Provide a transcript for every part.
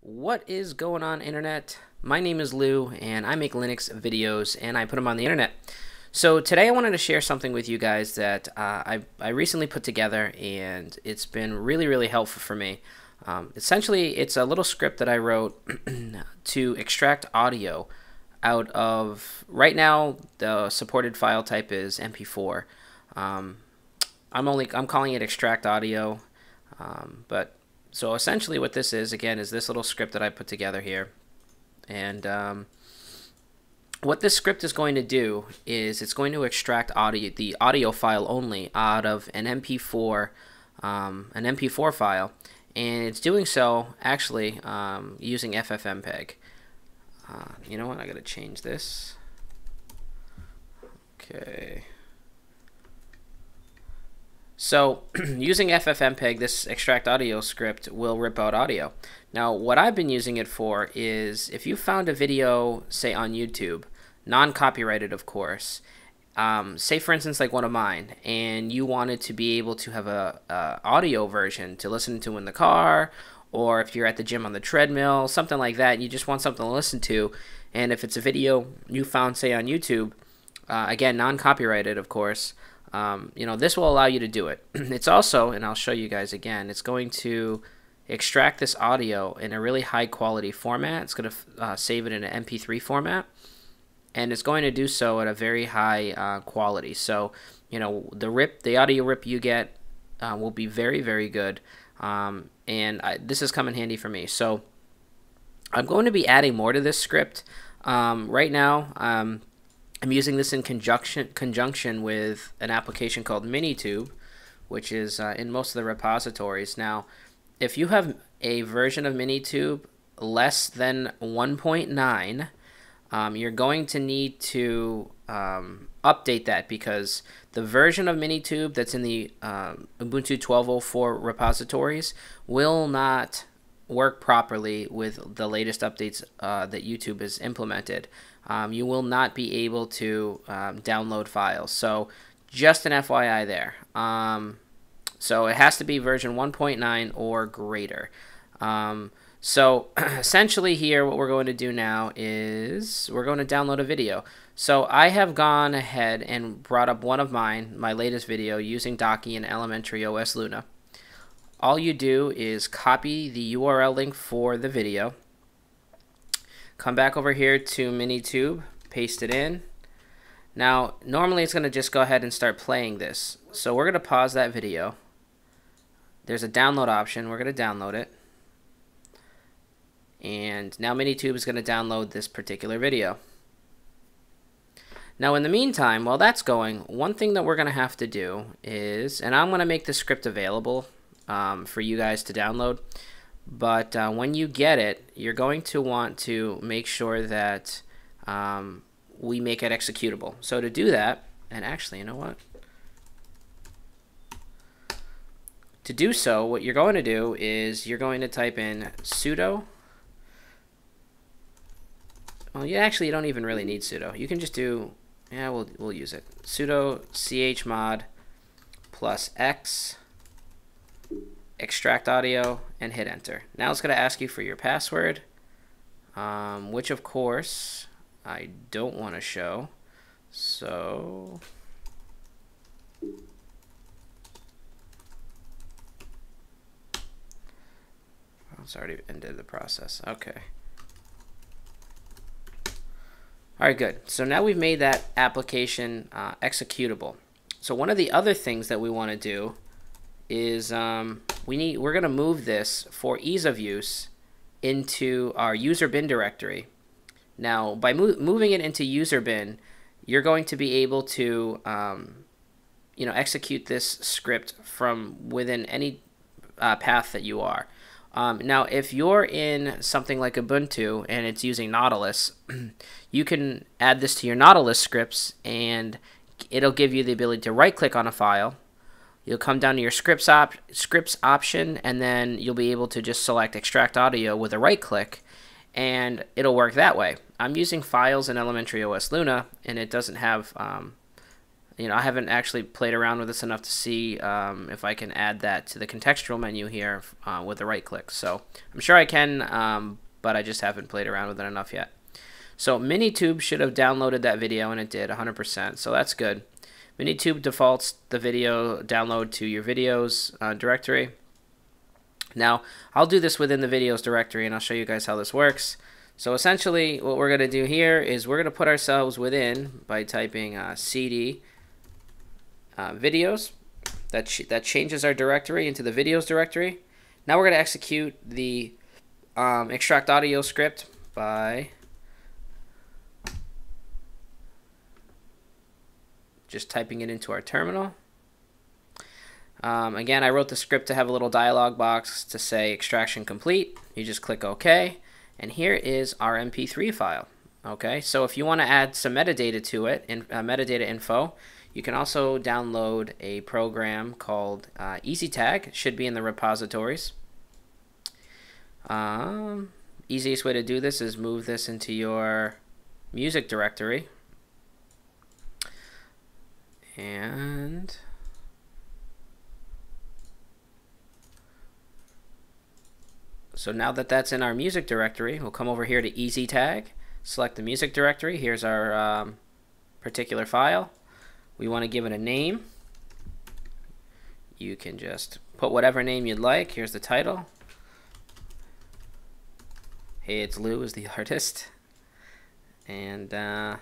What is going on, internet? My name is Lou and I make Linux videos and I put them on the internet. So today I wanted to share something with you guys that I recently put together, and it's been really helpful for me. Essentially it's a little script that I wrote to extract audio out of, right now the supported file type is MP4. I'm calling it extract audio, but so essentially what this is, again, is this little script that I put together here. And what this script is going to do is it's going to extract audio, the audio file only, out of an MP4 file. And it's doing so actually using FFmpeg. You know what, I gotta change this. Okay. So using FFmpeg, this extract audio script will rip out audio. Now what I've been using it for is if you found a video, say on YouTube, non-copyrighted of course, say for instance like one of mine, and you wanted to be able to have a audio version to listen to in the car, or if you're at the gym on the treadmill, something like that, and you just want something to listen to, and if it's a video you found say on YouTube, again non-copyrighted of course, you know, this will allow you to do it. It's also, and I'll show you guys again, it's going to extract this audio in a really high quality format. It's going to save it in an MP3 format, and it's going to do so at a very high quality. So, you know, the audio rip you get will be very good, and this has come in handy for me. So I'm going to be adding more to this script. Right now, I'm using this in conjunction with an application called Minitube, which is in most of the repositories. Now, if you have a version of Minitube less than 1.9, you're going to need to update that, because the version of Minitube that's in the Ubuntu 12.04 repositories will not work properly with the latest updates that YouTube has implemented. You will not be able to download files. So just an FYI there. So it has to be version 1.9 or greater. So essentially here what we're going to do now is we're going to download a video. So I have gone ahead and brought up one of mine, my latest video, using Docky and elementary OS Luna. All you do is copy the URL link for the video, come back over here to Minitube, paste it in. Now normally it's going to just go ahead and start playing this, so we're going to pause that video. There's a download option, we're going to download it, and now Minitube is going to download this particular video. Now in the meantime, while that's going, one thing that we're going to have to do is, and I'm going to make this script available for you guys to download, but when you get it, you're going to want to make sure that we make it executable. So to do that, and actually, you know what? To do so, what you're going to do is you're going to type in sudo. Well, you actually don't even really need sudo. You can just do, yeah, we'll use it. Sudo chmod plus x extract audio, and hit enter. Now it's going to ask you for your password, which of course I don't want to show. So it's already ended the process. Okay. All right, good. So now we've made that application executable. So one of the other things that we want to do is we're going to move this for ease of use into our user bin directory. Now by moving it into user bin, you're going to be able to you know, execute this script from within any path that you are. Now if you're in something like Ubuntu and it's using Nautilus, you can add this to your Nautilus scripts, and it'll give you the ability to right click on a file. You'll come down to your scripts option, and then you'll be able to just select extract audio with a right click, and it'll work that way. I'm using files in elementary OS Luna, and it doesn't have you know, I haven't actually played around with this enough to see if I can add that to the contextual menu here with the right click. So I'm sure I can, but I just haven't played around with it enough yet. So Minitube should have downloaded that video, and it did 100%, so that's good. Minitube defaults the video download to your videos directory. Now, I'll do this within the videos directory, and I'll show you guys how this works. So essentially, what we're going to do here is we're going to put ourselves within by typing cd videos. That changes our directory into the videos directory. Now we're going to execute the extract audio script by just typing it into our terminal. Again, I wrote the script to have a little dialog box to say extraction complete. You just click OK, and here is our MP3 file. Okay, so if you want to add some metadata to it, metadata info, you can also download a program called EasyTag. It should be in the repositories. Easiest way to do this is move this into your music directory. And so now that that's in our music directory, we'll come over here to EasyTag, select the music directory. Here's our particular file. We want to give it a name. You can just put whatever name you'd like. Here's the title. Hey, it's Lou is the artist. And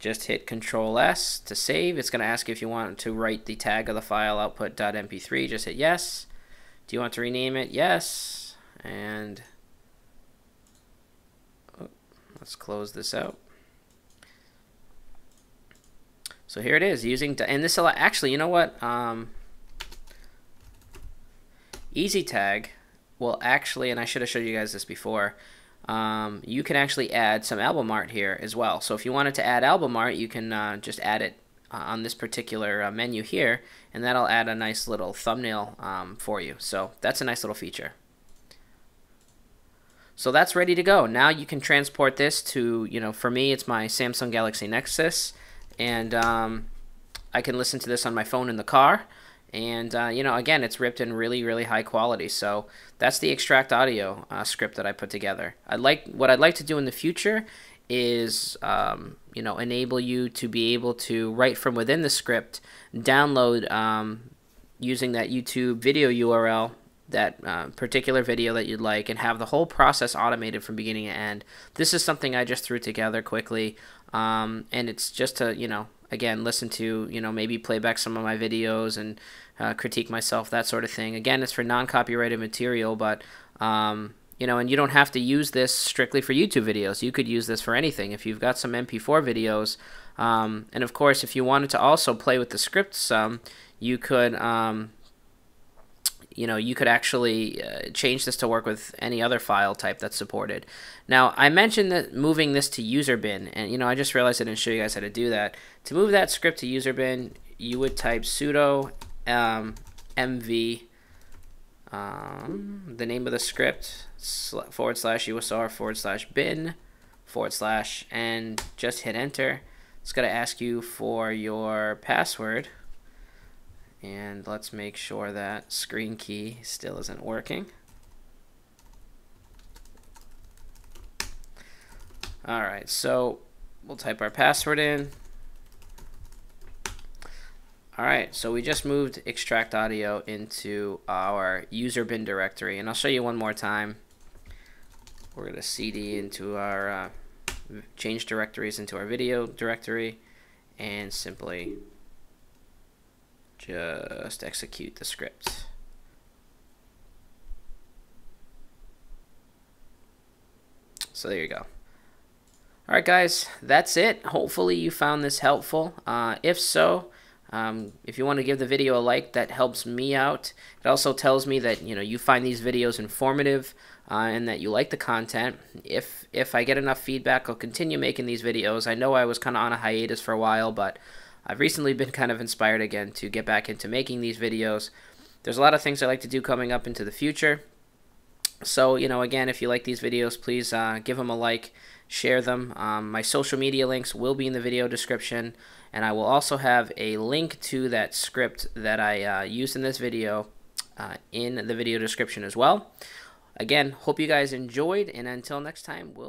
just hit Control-S to save. It's going to ask you if you want to write the tag of the file output.mp3. Just hit yes. Do you want to rename it? Yes. And let's close this out. So here it is using, and this actually, you know what? EasyTag will actually, and I should have showed you guys this before. You can actually add some album art here as well. So if you wanted to add album art, you can just add it on this particular menu here, and that'll add a nice little thumbnail for you. So that's a nice little feature. So that's ready to go. Now you can transport this to, you know, for me, it's my Samsung Galaxy Nexus, and I can listen to this on my phone in the car. And, you know, again, it's ripped in really, really high quality. So that's the extract audio script that I put together. What I'd like to do in the future is, you know, enable you to be able to, right from within the script, download using that YouTube video URL, that particular video that you'd like, and have the whole process automated from beginning to end. This is something I just threw together quickly, and it's just to, you know, again, listen to, you know, maybe play back some of my videos and critique myself, that sort of thing. Again, it's for non-copyrighted material, but, you know, and you don't have to use this strictly for YouTube videos. You could use this for anything. If you've got some MP4 videos, and of course, if you wanted to also play with the script some, you could, you know, you could actually change this to work with any other file type that's supported. Now, I mentioned that moving this to user bin, and, you know, I just realized I didn't show you guys how to do that. To move that script to user bin, you would type sudo mv, the name of the script, /usr/bin/, and just hit enter. It's going to ask you for your password. And let's make sure that screen key still isn't working. All right, so we'll type our password in. All right, so we just moved extract audio into our user bin directory, and I'll show you one more time. We're going to cd into our change directories into our video directory, and simply just execute the script. So there you go. All right, guys, that's it. Hopefully you found this helpful. If so, if you want to give the video a like, that helps me out. It also tells me that, you know, you find these videos informative and that you like the content. If I get enough feedback, I'll continue making these videos. I know I was kind of on a hiatus for a while, but I've recently been kind of inspired again to get back into making these videos. There's a lot of things I like to do coming up into the future. So, you know, again, if you like these videos, please give them a like. share them. My social media links will be in the video description, and I will also have a link to that script that I used in this video in the video description as well. Again, hope you guys enjoyed, and until next time, we'll